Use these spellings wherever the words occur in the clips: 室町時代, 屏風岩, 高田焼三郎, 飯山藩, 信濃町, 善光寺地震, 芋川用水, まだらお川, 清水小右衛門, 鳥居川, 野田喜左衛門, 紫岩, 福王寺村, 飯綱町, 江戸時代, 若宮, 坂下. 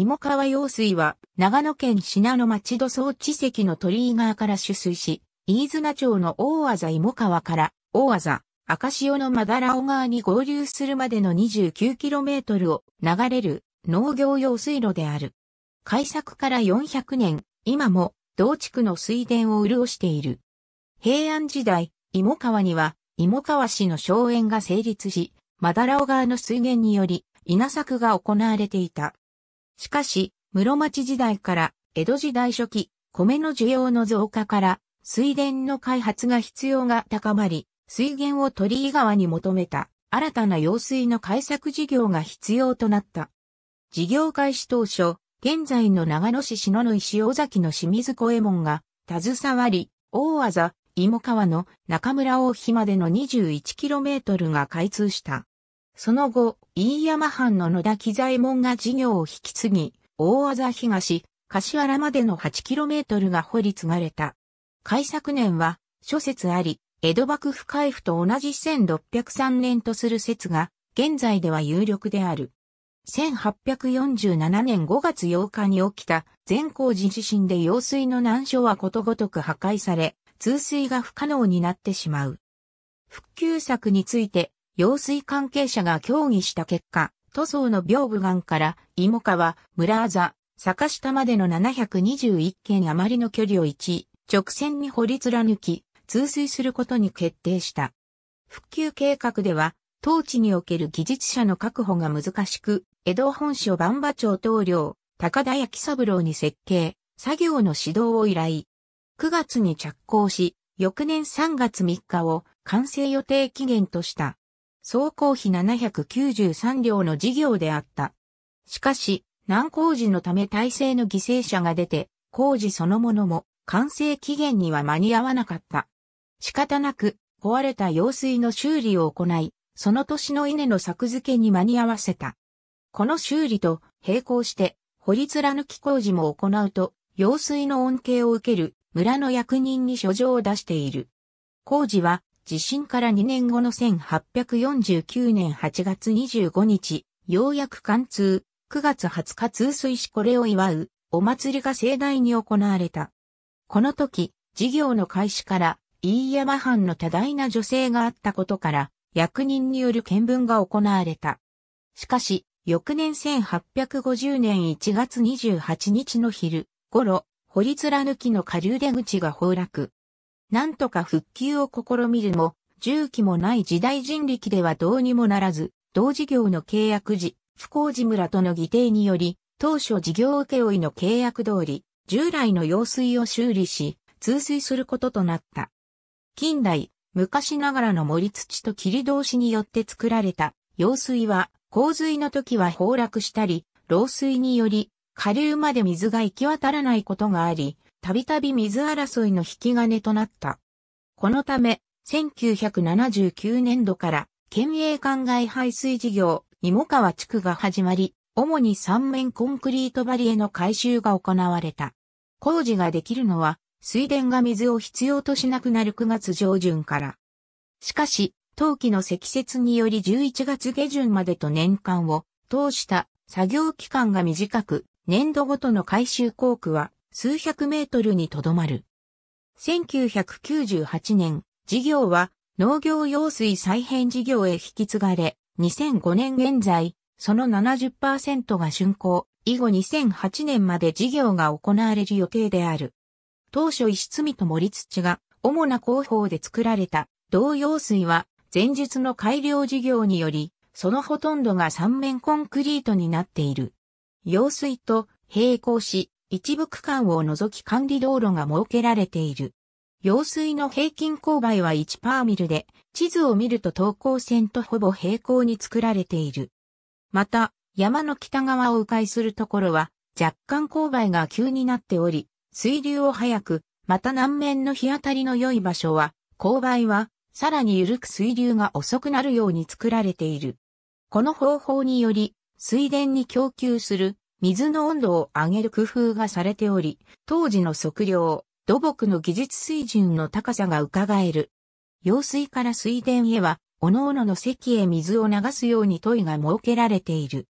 芋川用水は、長野県信濃町土葬地石の鳥居川から取水し、飯綱町の大字芋川から、大字、赤潮のまだらお川に合流するまでの 29km を流れる農業用水路である。開削から400年、今も同地区の水田を潤している。平安時代、芋川には、芋川市の荘園が成立し、まだらお川の水源により、稲作が行われていた。しかし、室町時代から江戸時代初期、米の需要の増加から、水田の開発が必要が高まり、水源を鳥居川に求めた新たな用水の開削事業が必要となった。事業開始当初、現在の長野市篠ノ井市尾崎の清水小右衛門が携わり、大字、芋川の中村大樋までの 21km が開通した。その後、飯山藩の野田喜左衛門が事業を引き継ぎ、大字東、橿原までの 8km が掘り継がれた。開削年は、諸説あり、江戸幕府開府と同じ1603年とする説が、現在では有力である。1847年5月8日に起きた善光寺地震で用水の難所はことごとく破壊され、通水が不可能になってしまう。復旧策について、用水関係者が協議した結果、塗装の屏風岩から芋川、村字、坂下までの721軒余りの距離を一直線に掘り貫き、通水することに決定した。復旧計画では、当地における技術者の確保が難しく、江戸本所番場町棟梁、高田焼三郎に設計、作業の指導を依頼。9月に着工し、翌年3月3日を完成予定期限とした。総工費793両の事業であった。しかし、難工事のため大勢の犠牲者が出て、工事そのものも完成期限には間に合わなかった。仕方なく、壊れた用水の修理を行い、その年の稲の作付けに間に合わせた。この修理と並行して、掘り貫き工事も行うと、用水の恩恵を受ける村の役人に書状を出している。工事は、地震から2年後の1849年8月25日、ようやく貫通、9月20日通水しこれを祝う、お祭りが盛大に行われた。この時、事業の開始から、飯山藩の多大な助成があったことから、役人による見分が行われた。しかし、翌年1850年1月28日の昼頃、掘り貫きの下流出口が崩落。なんとか復旧を試みるも、重機もない時代人力ではどうにもならず、同事業の契約時、福王寺村との議定により、当初事業請負の契約通り、従来の用水を修理し、通水することとなった。近代、昔ながらの盛土と切通しによって作られた用水は、洪水の時は崩落したり、漏水により、下流まで水が行き渡らないことがあり、たびたび水争いの引き金となった。このため、1979年度から、県営灌漑排水事業、芋川地区が始まり、主に3面コンクリート張りへの改修が行われた。工事ができるのは、水田が水を必要としなくなる9月上旬から。しかし、冬季の積雪により11月下旬までと年間を通した作業期間が短く、年度ごとの改修工区は数百メートルにとどまる。1998年、事業は農業用水再編事業へ引き継がれ、2005年現在、その 70% が竣工、以後2008年まで事業が行われる予定である。当初石積と盛土が主な工法で作られた同用水は前述の改良事業によりそのほとんどが3面コンクリートになっている。用水と並行し一部区間を除き管理道路が設けられている。用水の平均勾配は1パーミルで地図を見ると等高線とほぼ平行に作られている。また山の北側を迂回するところは若干勾配が急になっており、水流を速く、また南面の日当たりの良い場所は、勾配は、さらに緩く水流が遅くなるように作られている。この方法により、水田に供給する水の温度を上げる工夫がされており、当時の測量、土木の技術水準の高さが伺える。用水から水田へは、各々の堰へ水を流すように樋が設けられている。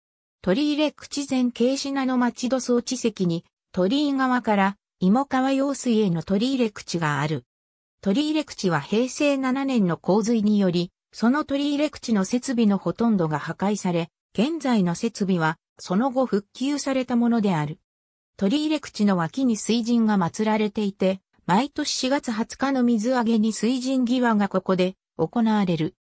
鳥居レ口前慶信の町戸総地跡に、鳥居側から芋川用水への鳥居レ口がある。鳥居レ口は平成7年の洪水により、その鳥居レ口の設備のほとんどが破壊され、現在の設備はその後復旧されたものである。鳥居レ口の脇に水神が祀られていて、毎年4月20日の水揚げに水神儀話がここで行われる。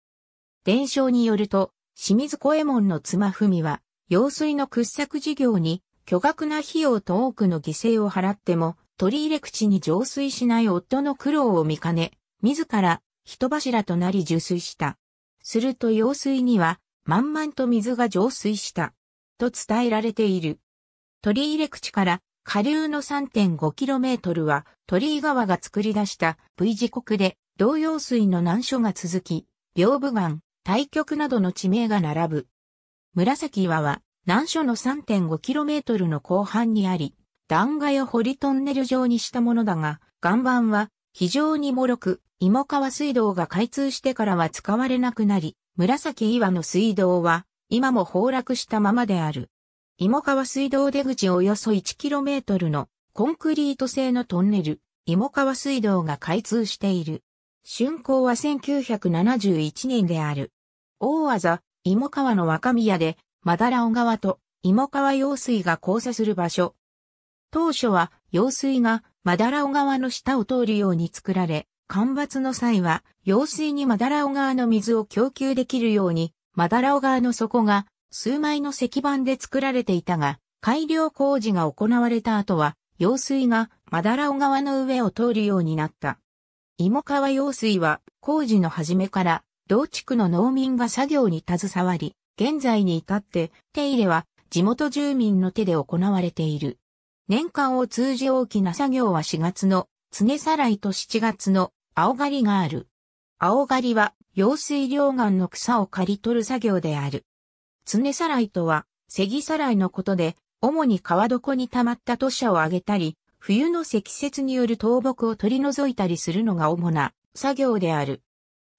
伝承によると、清水小右衛門の妻文は、用水の掘削事業に巨額な費用と多くの犠牲を払っても、鳥居レ口に浄水しない夫の苦労を見かね、自ら人柱となり受水した。すると用水には、満々と水が浄水した。と伝えられている。鳥居レ口から下流の 3.5km は鳥居川が作り出した V 字谷で、同用水の難所が続き、屏風岩、対極などの地名が並ぶ。紫岩は難所の 3.5km の後半にあり、断崖を掘りトンネル状にしたものだが、岩盤は非常に脆く、芋川水道が開通してからは使われなくなり、紫岩の水道は今も崩落したままである。芋川水道出口およそ 1km のコンクリート製のトンネル、芋川水道が開通している。竣工は1971年である。大字、芋川の若宮で、まだら尾川と芋川用水が交差する場所。当初は用水がまだら尾川の下を通るように作られ、干ばつの際は用水にまだら尾川の水を供給できるように、まだら尾川の底が数枚の石板で作られていたが、改良工事が行われた後は、用水がまだら尾川の上を通るようになった。芋川用水は工事の始めから同地区の農民が作業に携わり、現在に至って手入れは地元住民の手で行われている。年間を通じ大きな作業は4月の常さらいと7月の青刈りがある。青刈りは用水両岸の草を刈り取る作業である。常さらいとはせぎさらいのことで、主に川床に溜まった土砂をあげたり、冬の積雪による倒木を取り除いたりするのが主な作業である。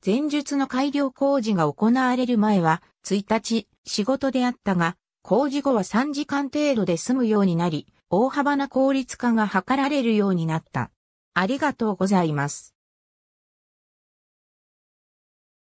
前述の改良工事が行われる前は1日仕事であったが、工事後は3時間程度で済むようになり、大幅な効率化が図られるようになった。ありがとうございます。